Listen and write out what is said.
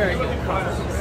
very good.